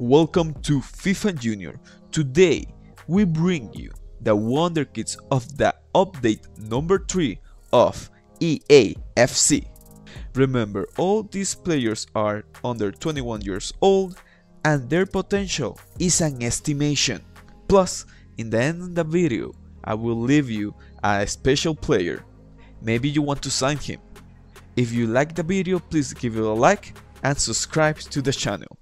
Welcome to FIFA Junior. Today we bring you the wonder kids of the update number 3 of EAFC. Remember, all these players are under 21 years old and their potential is an estimation. Plus, in the end of the video, I will leave you a special player. Maybe you want to sign him. If you like the video, please give it a like and subscribe to the channel.